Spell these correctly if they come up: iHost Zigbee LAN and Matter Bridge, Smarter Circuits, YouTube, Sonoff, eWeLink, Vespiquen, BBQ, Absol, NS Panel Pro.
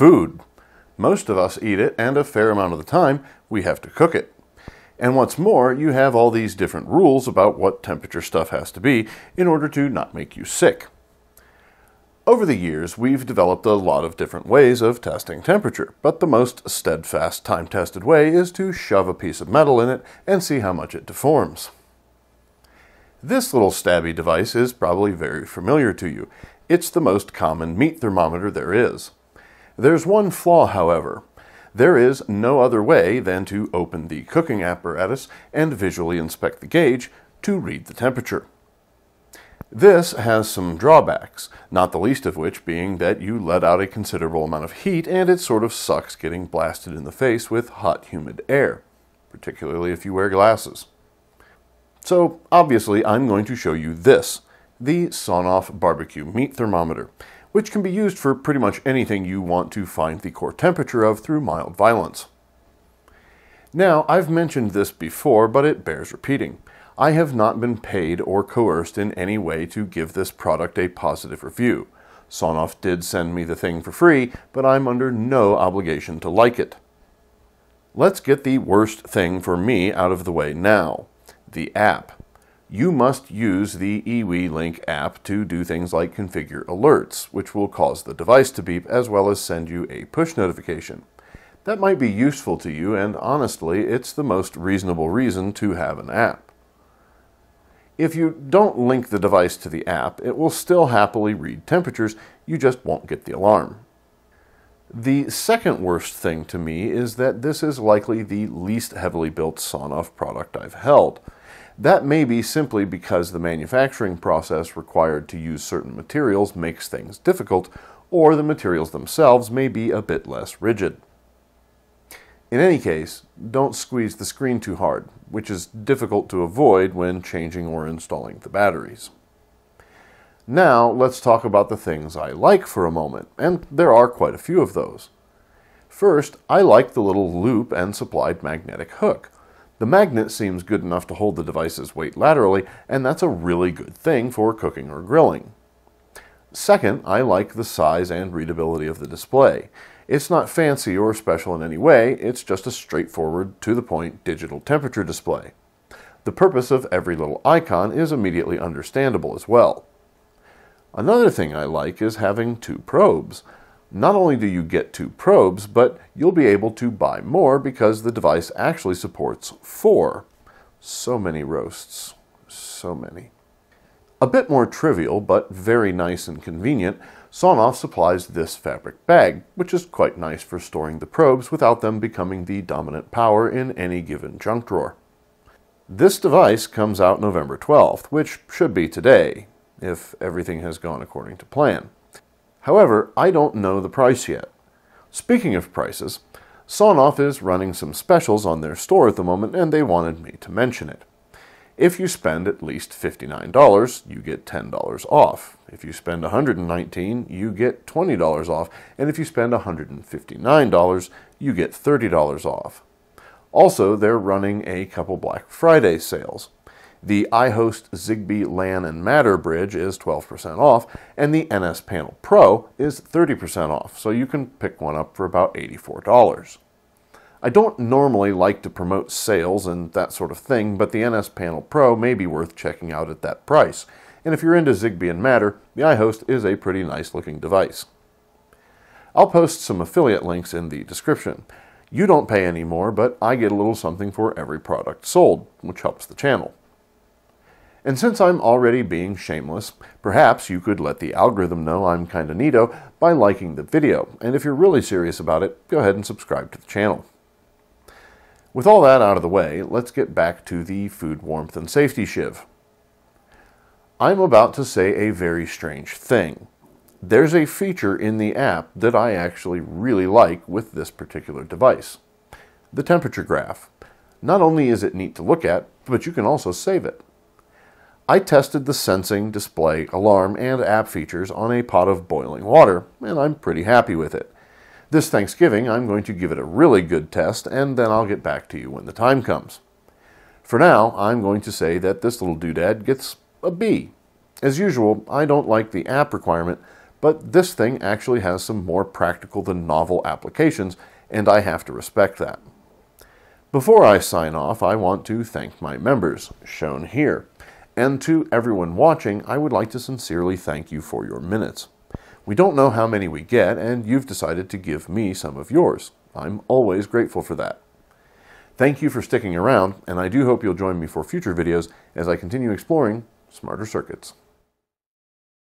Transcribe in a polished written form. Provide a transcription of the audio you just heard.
food. Most of us eat it, and a fair amount of the time, we have to cook it. And what's more, you have all these different rules about what temperature stuff has to be in order to not make you sick. Over the years, we've developed a lot of different ways of testing temperature, but the most steadfast, time-tested way is to shove a piece of metal in it and see how much it deforms. This little stabby device is probably very familiar to you. It's the most common meat thermometer there is. There's one flaw, however. There is no other way than to open the cooking apparatus and visually inspect the gauge to read the temperature. This has some drawbacks, not the least of which being that you let out a considerable amount of heat and it sort of sucks getting blasted in the face with hot, humid air, particularly if you wear glasses. So, obviously, I'm going to show you this, the Sonoff Barbecue Meat Thermometer, which can be used for pretty much anything you want to find the core temperature of through mild violence. Now, I've mentioned this before, but it bears repeating. I have not been paid or coerced in any way to give this product a positive review. Sonoff did send me the thing for free, but I'm under no obligation to like it. Let's get the worst thing for me out of the way now, the app. You must use the eWeLink app to do things like configure alerts, which will cause the device to beep as well as send you a push notification. That might be useful to you, and honestly, it's the most reasonable reason to have an app. If you don't link the device to the app, it will still happily read temperatures, you just won't get the alarm. The second worst thing to me is that this is likely the least heavily built Sonoff product I've held. That may be simply because the manufacturing process required to use certain materials makes things difficult, or the materials themselves may be a bit less rigid. In any case, don't squeeze the screen too hard, which is difficult to avoid when changing or installing the batteries. Now, let's talk about the things I like for a moment, and there are quite a few of those. First, I like the little loop and supplied magnetic hook. The magnet seems good enough to hold the device's weight laterally, and that's a really good thing for cooking or grilling. Second, I like the size and readability of the display. It's not fancy or special in any way, it's just a straightforward, to-the-point digital temperature display. The purpose of every little icon is immediately understandable as well. Another thing I like is having two probes. Not only do you get two probes, but you'll be able to buy more because the device actually supports four. So many roasts. So many. A bit more trivial, but very nice and convenient, Sonoff supplies this fabric bag, which is quite nice for storing the probes without them becoming the dominant power in any given junk drawer. This device comes out November 12th, which should be today, if everything has gone according to plan. However, I don't know the price yet. Speaking of prices, Sonoff is running some specials on their store at the moment, and they wanted me to mention it. If you spend at least $59, you get $10 off. If you spend $119, you get $20 off. And if you spend $159, you get $30 off. Also, they're running a couple Black Friday sales. The iHost Zigbee LAN and Matter Bridge is 12% off, and the NS Panel Pro is 30% off, so you can pick one up for about $84. I don't normally like to promote sales and that sort of thing, but the NS Panel Pro may be worth checking out at that price. And if you're into Zigbee and Matter, the iHost is a pretty nice looking device. I'll post some affiliate links in the description. You don't pay any more, but I get a little something for every product sold, which helps the channel. And since I'm already being shameless, perhaps you could let the algorithm know I'm kinda neato by liking the video, and if you're really serious about it, go ahead and subscribe to the channel. With all that out of the way, let's get back to the food warmth and safety shiv. I'm about to say a very strange thing. There's a feature in the app that I actually really like with this particular device. The temperature graph. Not only is it neat to look at, but you can also save it. I tested the sensing, display, alarm, and app features on a pot of boiling water, and I'm pretty happy with it. This Thanksgiving, I'm going to give it a really good test, and then I'll get back to you when the time comes. For now, I'm going to say that this little doodad gets a B. As usual, I don't like the app requirement, But this thing actually has some more practical than novel applications, and I have to respect that. Before I sign off, I want to thank my members, shown here. And to everyone watching, I would like to sincerely thank you for your minutes. We don't know how many we get, and you've decided to give me some of yours. I'm always grateful for that. Thank you for sticking around, and I do hope you'll join me for future videos as I continue exploring smarter circuits.